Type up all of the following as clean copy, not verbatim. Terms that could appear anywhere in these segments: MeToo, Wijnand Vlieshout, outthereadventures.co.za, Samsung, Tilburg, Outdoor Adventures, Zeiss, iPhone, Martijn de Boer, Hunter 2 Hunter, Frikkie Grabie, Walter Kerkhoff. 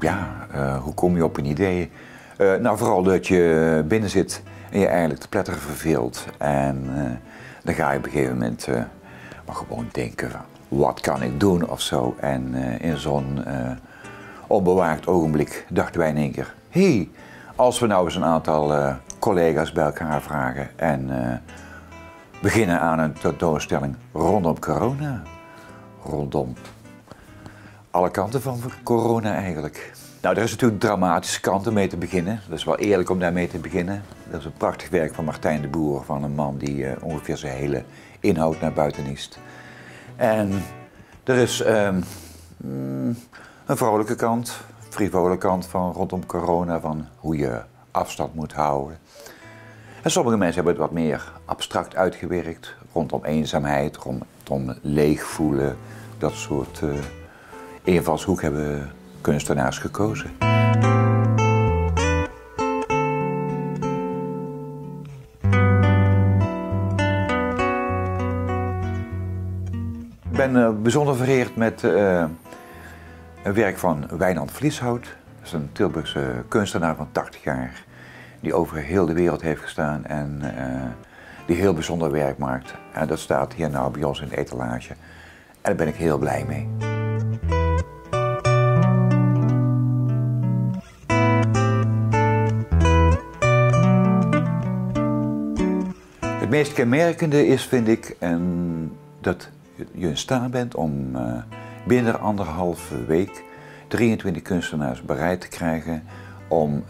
ja, hoe kom je op een idee? Nou, vooral dat je binnen zit en je eigenlijk te pletteren verveelt. En dan ga je op een gegeven moment maar gewoon denken van, wat kan ik doen of zo. En in zo'n onbewaakt ogenblik dachten wij in één keer, hey, als we nou eens een aantal collega's bij elkaar vragen en beginnen aan een tentoonstelling rondom corona. Rondom alle kanten van corona eigenlijk. Nou, er is natuurlijk dramatische kanten mee te beginnen. Dat is wel eerlijk om daarmee te beginnen. Dat is een prachtig werk van Martijn de Boer, van een man die ongeveer zijn hele inhoud naar buiten niest. En er is een vrolijke kant, een frivole kant van rondom corona, van hoe je afstand moet houden. En sommige mensen hebben het wat meer abstract uitgewerkt, rondom eenzaamheid, rondom leeg voelen, dat soort invalshoek hebben kunstenaars gekozen. Ik ben bijzonder vereerd met een werk van Wijnand Vlieshout. Dat is een Tilburgse kunstenaar van 80 jaar die over heel de wereld heeft gestaan en die heel bijzonder werk maakt. En dat staat hier nou bij ons in de etalage en daar ben ik heel blij mee. Het meest kenmerkende is, vind ik, dat je in staat bent om binnen anderhalve week 23 kunstenaars bereid te krijgen om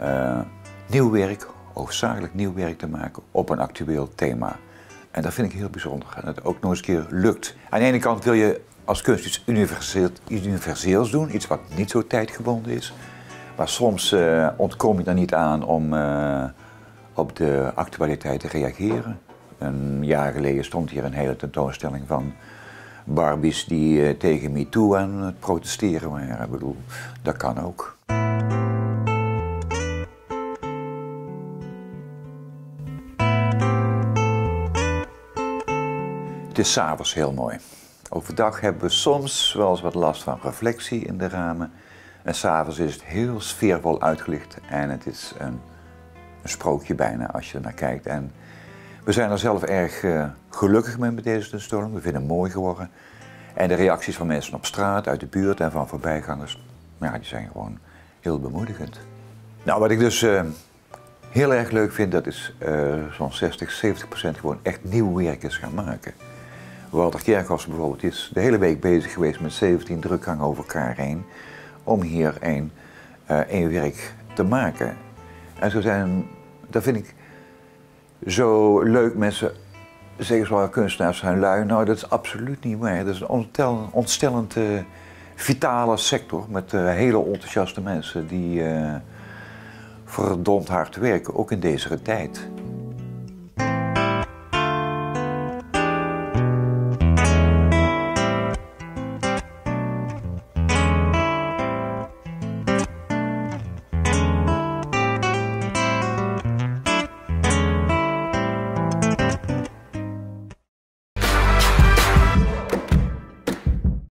nieuw werk, hoofdzakelijk nieuw werk te maken op een actueel thema. En dat vind ik heel bijzonder en dat het ook nog eens een keer lukt. Aan de ene kant wil je als kunst iets universeels doen, iets wat niet zo tijdgebonden is. Maar soms ontkom je er niet aan om op de actualiteit te reageren. Een jaar geleden stond hier een hele tentoonstelling van Barbies die tegen MeToo aan het protesteren waren. Ik bedoel, dat kan ook. Het is 's avonds heel mooi. Overdag hebben we soms wel eens wat last van reflectie in de ramen. En 's avonds is het heel sfeervol uitgelicht en het is een sprookje bijna als je er naar kijkt. En we zijn er zelf erg gelukkig mee met deze tentoonstelling. We vinden het mooi geworden. En de reacties van mensen op straat, uit de buurt en van voorbijgangers, ja, die zijn gewoon heel bemoedigend. Nou, wat ik dus heel erg leuk vind, dat is zo'n 60-70% gewoon echt nieuw werk is gaan maken. Walter Kerkhoff bijvoorbeeld is de hele week bezig geweest met 17 drukgangen over elkaar heen om hier één werk te maken. En zo zijn, dat vind ik zo leuk, mensen zeggen wel kunstenaars zijn lui. Nou, dat is absoluut niet waar. Dat is een ontstellend vitale sector met hele enthousiaste mensen die verdomd hard werken, ook in deze tijd.